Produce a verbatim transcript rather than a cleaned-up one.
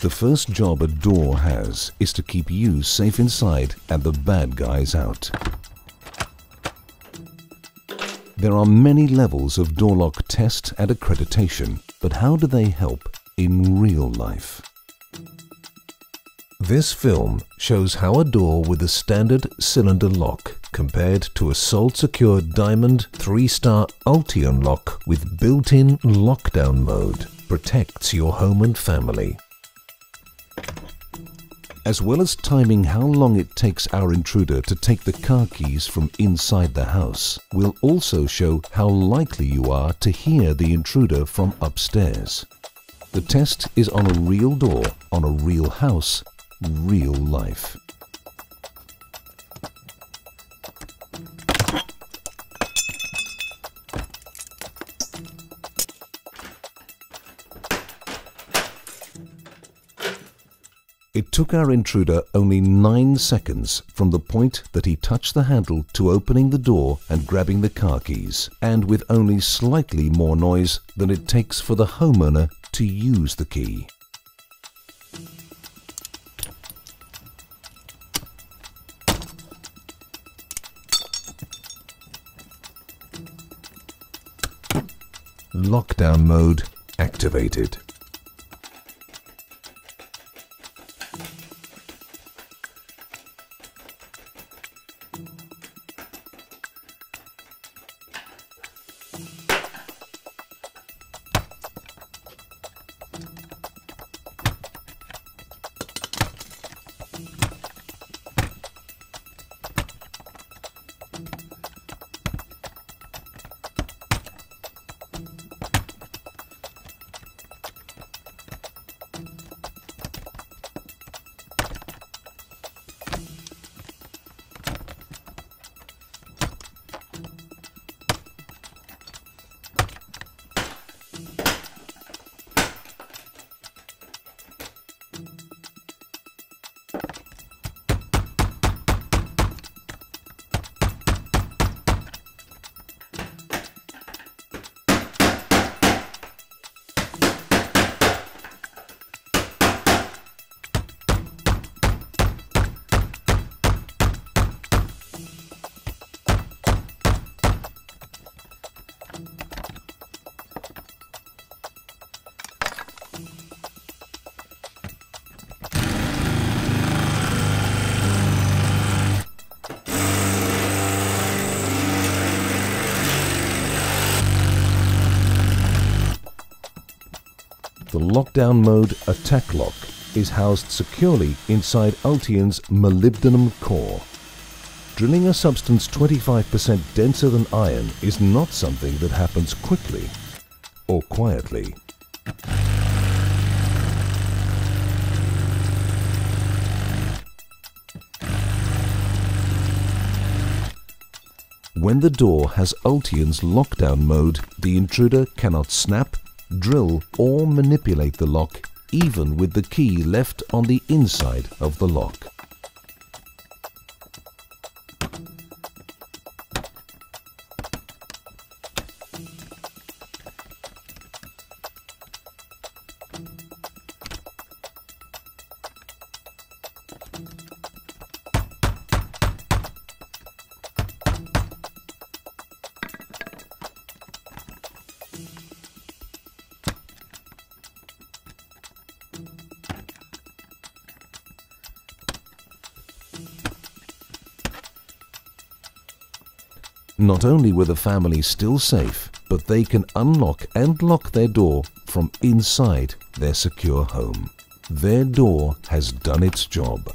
The first job a door has is to keep you safe inside and the bad guys out. There are many levels of door lock test and accreditation, but how do they help in real life? This film shows how a door with a standard cylinder lock compared to a sole-secure diamond three-star Ultion lock with built-in lockdown mode protects your home and family. As well as timing how long it takes our intruder to take the car keys from inside the house, we'll also show how likely you are to hear the intruder from upstairs. The test is on a real door, on a real house, real life. It took our intruder only nine seconds from the point that he touched the handle to opening the door and grabbing the car keys, and with only slightly more noise than it takes for the homeowner to use the key. Lockdown mode activated. The lockdown mode attack lock is housed securely inside Ultion's molybdenum core. Drilling a substance twenty-five percent denser than iron is not something that happens quickly or quietly. When the door has Ultion's lockdown mode, the intruder cannot snap, drill or manipulate the lock, even with the key left on the inside of the lock. Not only were the family still safe, but they can unlock and lock their door from inside their secure home. Their door has done its job.